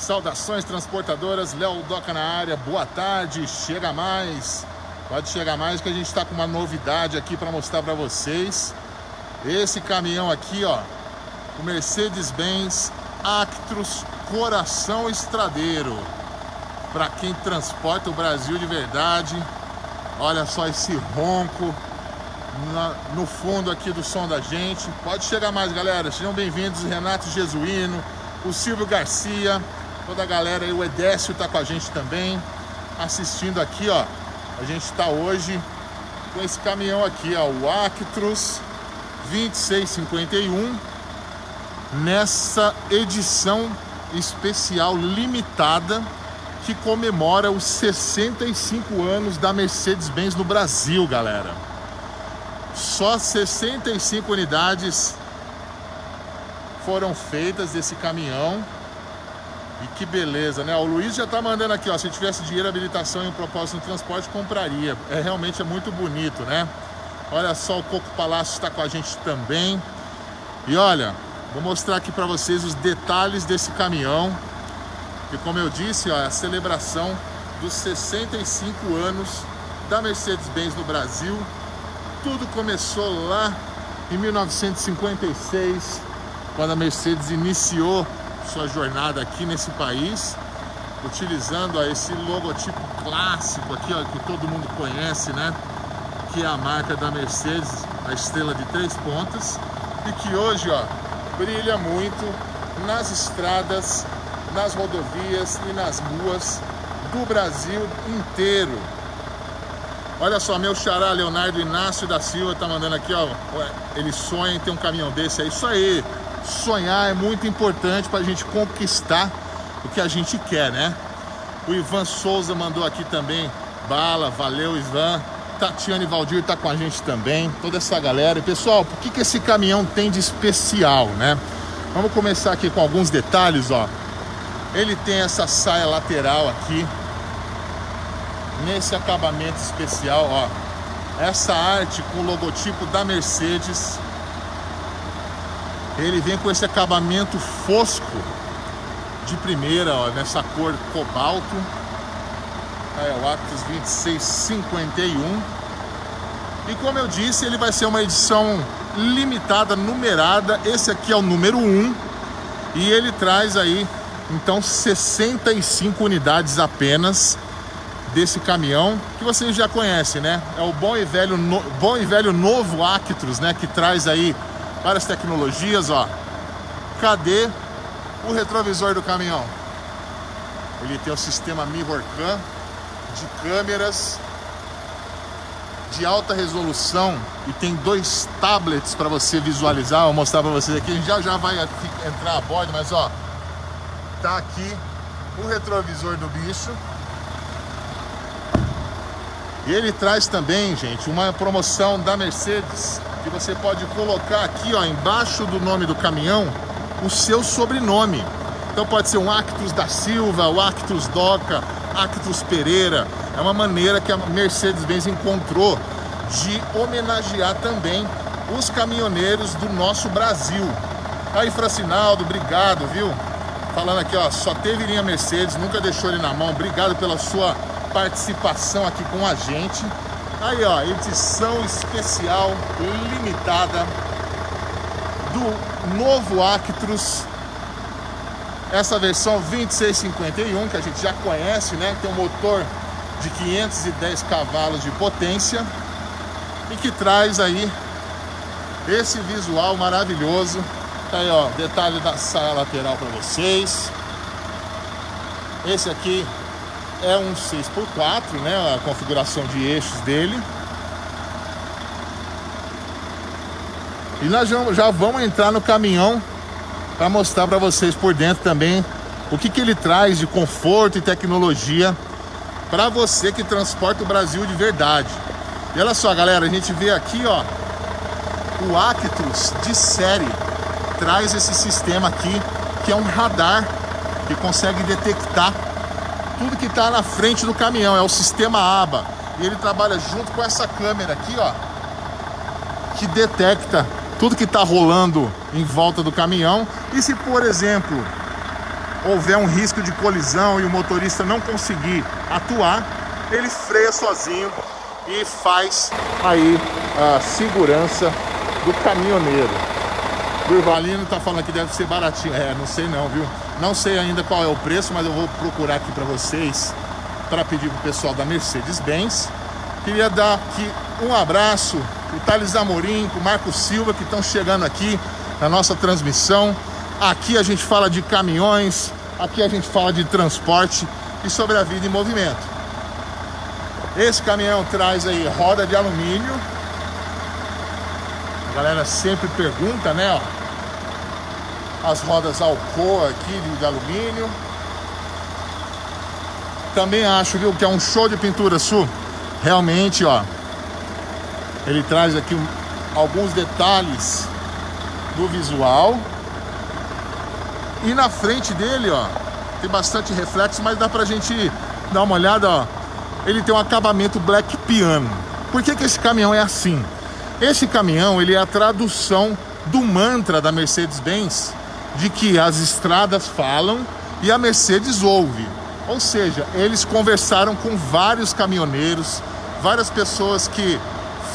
Saudações transportadoras, Léo Doca na área, boa tarde, chega mais, pode chegar mais que a gente está com uma novidade aqui para mostrar para vocês. Esse caminhão aqui, ó, o Mercedes-Benz Actros Coração Estradeiro, para quem transporta o Brasil de verdade. Olha só esse ronco no fundo aqui do som da gente. Pode chegar mais, galera, sejam bem-vindos, Renato Jesuíno, o Silvio Garcia, toda a galera aí, o Edécio tá com a gente também, assistindo aqui, ó. A gente tá hoje com esse caminhão aqui, ó, o Actros 2651, nessa edição especial limitada que comemora os 65 anos da Mercedes-Benz no Brasil, galera. Só 65 unidades foram feitas desse caminhão. E que beleza, né? O Luiz já tá mandando aqui, ó, se tivesse dinheiro, habilitação e um propósito no transporte, compraria. É realmente, é muito bonito, né? Olha só, o Coco Palácio está com a gente também. E olha, vou mostrar aqui para vocês os detalhes desse caminhão. E como eu disse, ó, é a celebração dos 65 anos da Mercedes-Benz no Brasil. Tudo começou lá em 1956, quando a Mercedes iniciou sua jornada aqui nesse país, utilizando, ó, esse logotipo clássico aqui, ó, que todo mundo conhece, né? Que é a marca da Mercedes, a estrela de três pontas, e que hoje, ó, brilha muito nas estradas, nas rodovias e nas ruas do Brasil inteiro. Olha só, meu xará Leonardo Inácio da Silva tá mandando aqui, ó, ele sonha em ter um caminhão desse. É isso aí, sonhar é muito importante para a gente conquistar o que a gente quer, né? O Ivan Souza mandou aqui também, bala, valeu Ivan. Tatiane Valdir tá com a gente também, toda essa galera. E pessoal, por que esse caminhão tem de especial, né? Vamos começar aqui com alguns detalhes, ó. Ele tem essa saia lateral aqui, nesse acabamento especial, ó. Essa arte com o logotipo da Mercedes. Ele vem com esse acabamento fosco de primeira, ó, nessa cor cobalto. É o Actros 2651. E como eu disse, ele vai ser uma edição limitada, numerada. Esse aqui é o número 1. E ele traz aí, então, 65 unidades apenas desse caminhão, que vocês já conhecem, né? É o bom e velho novo Actros, né? Que traz aí várias tecnologias, ó. Cadê o retrovisor do caminhão? Ele tem o sistema MirrorCam, de câmeras de alta resolução, e tem 2 tablets para você visualizar. Vou mostrar para vocês aqui, a gente já vai entrar a bordo, mas ó, tá aqui o retrovisor do bicho. E ele traz também, gente, uma promoção da Mercedes, que você pode colocar aqui, ó, embaixo do nome do caminhão, o seu sobrenome. Então pode ser um Actros da Silva, o Actros Doca, Actros Pereira. É uma maneira que a Mercedes-Benz encontrou de homenagear também os caminhoneiros do nosso Brasil. Aí, Fracinaldo, obrigado, viu? Falando aqui, ó, só teve linha Mercedes, nunca deixou ele na mão. Obrigado pela sua participação aqui com a gente. Aí, ó, edição especial limitada do novo Actros. Essa versão 2651, que a gente já conhece, né? Tem um motor de 510 cavalos de potência, e que traz aí esse visual maravilhoso. Tá aí, ó, detalhe da saia lateral para vocês. Esse aqui é um 6x4, né? A configuração de eixos dele. E nós já vamos entrar no caminhão para mostrar para vocês por dentro também o que ele traz de conforto e tecnologia para você que transporta o Brasil de verdade. E olha só, galera, a gente vê aqui, ó, o Actros de série traz esse sistema aqui, que é um radar que consegue detectar tudo que está na frente do caminhão. É o sistema ABA, e ele trabalha junto com essa câmera aqui, ó, que detecta tudo que está rolando em volta do caminhão. E se, por exemplo, houver um risco de colisão e o motorista não conseguir atuar, ele freia sozinho e faz aí a segurança do caminhoneiro. Durvalino tá falando que deve ser baratinho. É, não sei não, viu? Não sei ainda qual é o preço, mas eu vou procurar aqui para vocês, para pedir pro pessoal da Mercedes-Benz. Queria dar aqui um abraço pro Thales Amorim, pro Marco Silva, que estão chegando aqui na nossa transmissão. Aqui a gente fala de caminhões, aqui a gente fala de transporte e sobre a vida em movimento. Esse caminhão traz aí roda de alumínio. A galera sempre pergunta, né? Ó, as rodas Alcoa aqui de alumínio. Também acho, viu, que é um show de pintura sul. Realmente, ó, ele traz aqui alguns detalhes do visual. E na frente dele, ó, tem bastante reflexo, mas dá pra gente dar uma olhada, ó. Ele tem um acabamento black piano. Por que que esse caminhão é assim? Esse caminhão, ele é a tradução do mantra da Mercedes-Benz, de que as estradas falam e a Mercedes ouve. Ou seja, eles conversaram com vários caminhoneiros, várias pessoas que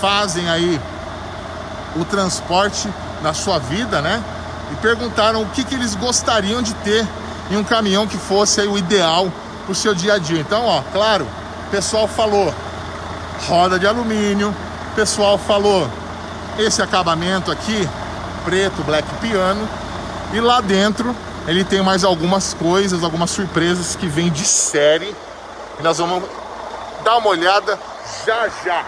fazem aí o transporte na sua vida, né? E perguntaram o que eles gostariam de ter em um caminhão que fosse aí o ideal para o seu dia a dia. Então, ó, claro, o pessoal falou roda de alumínio, o pessoal falou esse acabamento aqui, preto, black piano. E lá dentro ele tem mais algumas coisas, algumas surpresas que vem de série. E nós vamos dar uma olhada já já.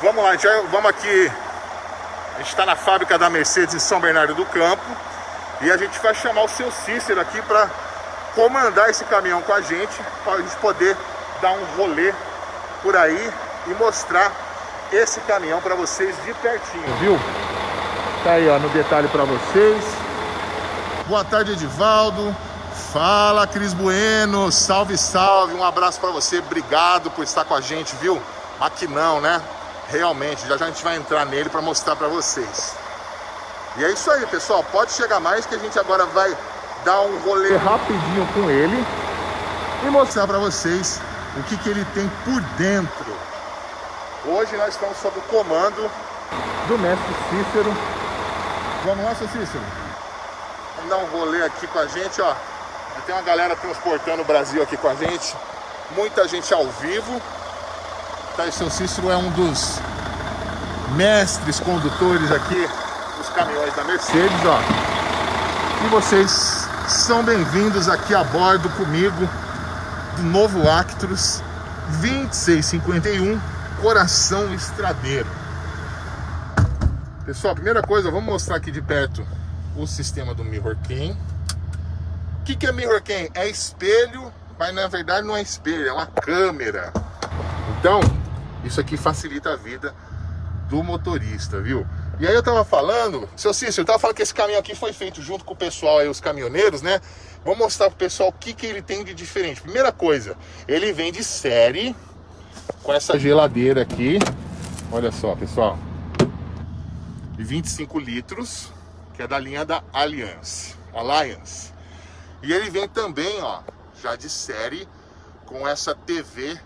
Vamos lá, vamos aqui. A gente está na fábrica da Mercedes em São Bernardo do Campo e a gente vai chamar o seu Cícero aqui para comandar esse caminhão com a gente, para a gente poder dar um rolê por aí e mostrar esse caminhão para vocês de pertinho, viu? Tá aí, ó, no detalhe para vocês. Boa tarde, Edivaldo. Fala, Cris Bueno. Salve, salve. Um abraço para você. Obrigado por estar com a gente, viu? Aqui não, né? Realmente, já já a gente vai entrar nele para mostrar para vocês. E é isso aí, pessoal. Pode chegar mais que a gente agora vai dar um rolê rapidinho com ele e mostrar para vocês o que ele tem por dentro. Hoje nós estamos sob o comando do mestre Cícero. Vamos lá, seu Cícero? Vamos dar um rolê aqui com a gente, ó. Tem uma galera transportando o Brasil aqui com a gente. Muita gente ao vivo. O seu Cícero é um dos mestres condutores aqui dos caminhões da Mercedes, ó. E vocês são bem-vindos aqui a bordo comigo do novo Actros 2651 Coração Estradeiro. Pessoal, primeira coisa, vamos mostrar aqui de perto o sistema do MirrorCam. O que é MirrorCam? É espelho, mas na verdade não é espelho, é uma câmera. Então, isso aqui facilita a vida do motorista, viu? E aí eu tava falando, seu Cícero, eu tava falando que esse caminhão aqui foi feito junto com o pessoal aí, os caminhoneiros, né? Vou mostrar pro pessoal o que ele tem de diferente. Primeira coisa, ele vem de série com essa geladeira aqui. Olha só, pessoal. De 25 litros, que é da linha da Alliance. E ele vem também, ó, já de série com essa TV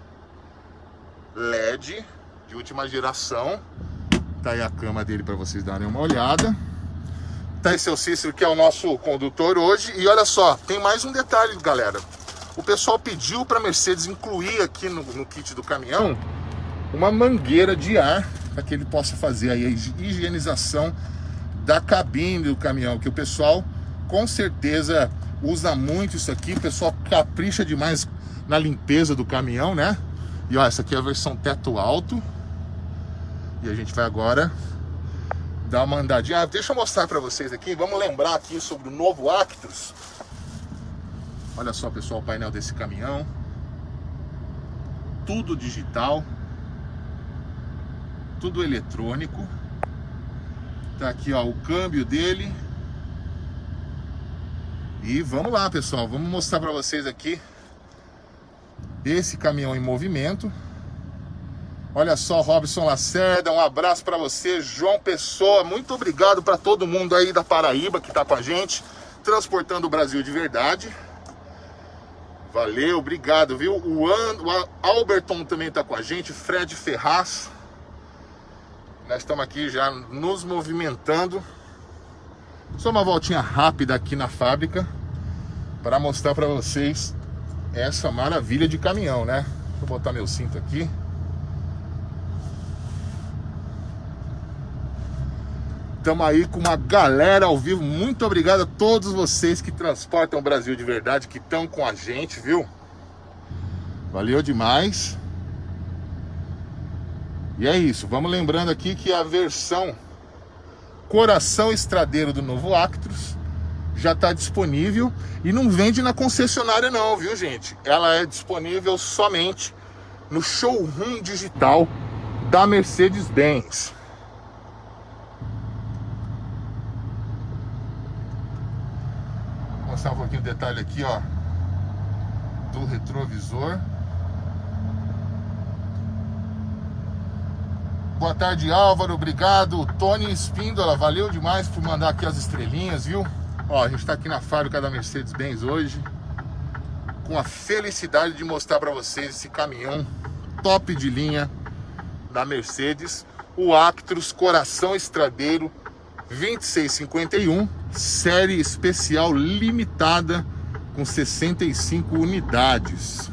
LED de última geração. Tá aí a cama dele para vocês darem uma olhada. Tá aí seu Cícero, que é o nosso condutor hoje. E olha só, tem mais um detalhe, galera. O pessoal pediu para Mercedes incluir aqui no kit do caminhão uma mangueira de ar para que ele possa fazer aí a higienização da cabine do caminhão, que o pessoal com certeza usa muito isso aqui. O pessoal capricha demais na limpeza do caminhão, né? E ó, essa aqui é a versão teto alto. E a gente vai agora dar uma andadinha. Ah, deixa eu mostrar para vocês aqui. Vamos lembrar aqui sobre o novo Actros. Olha só, pessoal, o painel desse caminhão. Tudo digital. Tudo eletrônico. Tá aqui, ó, o câmbio dele. E vamos lá, pessoal. Vamos mostrar para vocês aqui esse caminhão em movimento. Olha só, Robson Lacerda, um abraço para você. João Pessoa, muito obrigado para todo mundo aí da Paraíba que tá com a gente, transportando o Brasil de verdade. Valeu, obrigado, viu? O Alberto também está com a gente, Fred Ferraz. Nós estamos aqui já nos movimentando. Só uma voltinha rápida aqui na fábrica para mostrar para vocês essa maravilha de caminhão, né? Vou botar meu cinto aqui. Estamos aí com uma galera ao vivo. Muito obrigado a todos vocês que transportam o Brasil de verdade, que estão com a gente, viu? Valeu demais. E é isso. Vamos lembrando aqui que a versão Coração Estradeiro do novo Actros já está disponível. E não vende na concessionária não, viu, gente? Ela é disponível somente no showroom digital da Mercedes-Benz. Mostrar um pouquinho o detalhe aqui, ó, do retrovisor. Boa tarde, Álvaro, obrigado. Tony Espíndola, valeu demais por mandar aqui as estrelinhas, viu? Ó, a gente tá aqui na fábrica da Mercedes-Benz hoje, com a felicidade de mostrar para vocês esse caminhão top de linha da Mercedes, o Actros Coração Estradeiro 2651, série especial limitada com 65 unidades.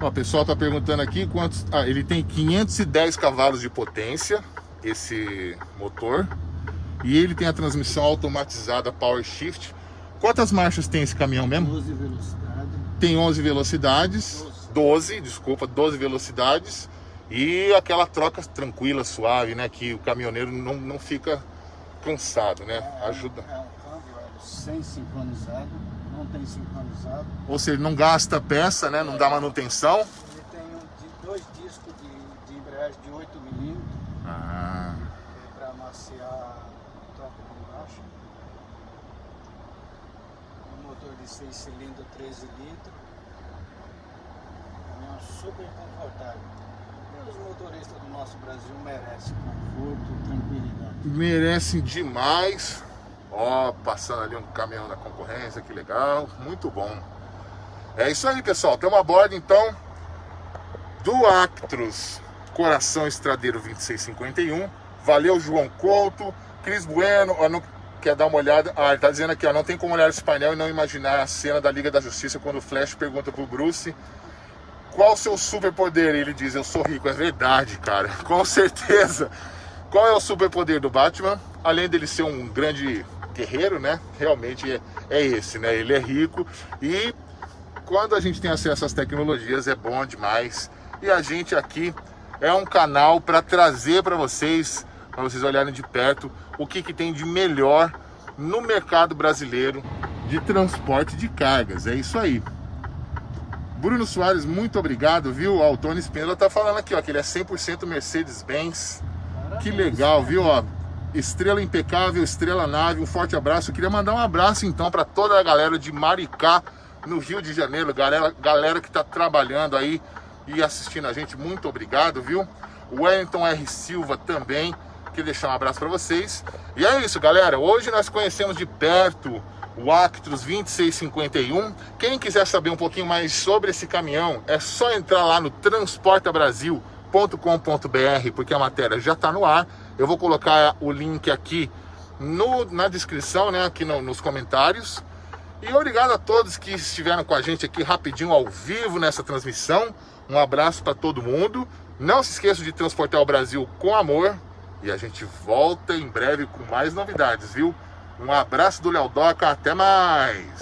Ó, o pessoal tá perguntando aqui quantos. Ah, ele tem 510 cavalos de potência, esse motor, e ele tem a transmissão automatizada Power Shift. Quantas marchas tem esse caminhão mesmo? 12 velocidades. Tem 11 velocidades. 12 velocidades. E aquela troca tranquila, suave, né? Que o caminhoneiro não fica cansado, né? Ajuda. É um câmbio sem sincronizado, não tem sincronizado. Ou seja, não gasta peça, né? Não dá manutenção. Ele tem dois discos de embreagem de 8 mm. Ah. Para amaciar a troca de marcha. Um motor de 6 cilindros, 13 litros. É um super confortável. Os motoristas do nosso Brasil merecem conforto, tranquilidade. Merecem demais. Ó, passando ali um caminhão da concorrência, que legal, muito bom. É isso aí, pessoal. Estamos a bordo, então, do Actros Coração Estradeiro 2651. Valeu, João Couto. Cris Bueno, ó, não quer dar uma olhada? Ah, ele tá dizendo aqui, ó, não tem como olhar esse painel e não imaginar a cena da Liga da Justiça quando o Flash pergunta pro Bruce... Qual o seu superpoder? Ele diz, eu sou rico. É verdade, cara. Com certeza. Qual é o superpoder do Batman? Além dele ser um grande guerreiro, né? Realmente é esse, né? Ele é rico. E quando a gente tem acesso às tecnologias, é bom demais. E a gente aqui é um canal para trazer para vocês olharem de perto o que tem de melhor no mercado brasileiro de transporte de cargas. É isso aí. Bruno Soares, muito obrigado, viu? Ó, o Tony Espíndola tá falando aqui, ó, que ele é 100% Mercedes-Benz. Que legal, viu? Ó, estrela impecável, estrela nave, um forte abraço. Eu queria mandar um abraço, então, para toda a galera de Maricá, no Rio de Janeiro. Galera que tá trabalhando aí e assistindo a gente, muito obrigado, viu? O Wellington R Silva também, queria deixar um abraço para vocês. E é isso, galera. Hoje nós conhecemos de perto... o Actros 2651. Quem quiser saber um pouquinho mais sobre esse caminhão, é só entrar lá no transportabrasil.com.br, porque a matéria já está no ar. Eu vou colocar o link aqui na descrição, né? Aqui nos comentários. E obrigado a todos que estiveram com a gente aqui rapidinho ao vivo nessa transmissão. Um abraço para todo mundo. Não se esqueça de transportar o Brasil com amor. E a gente volta em breve com mais novidades, viu? Um abraço do Léo Doca, até mais!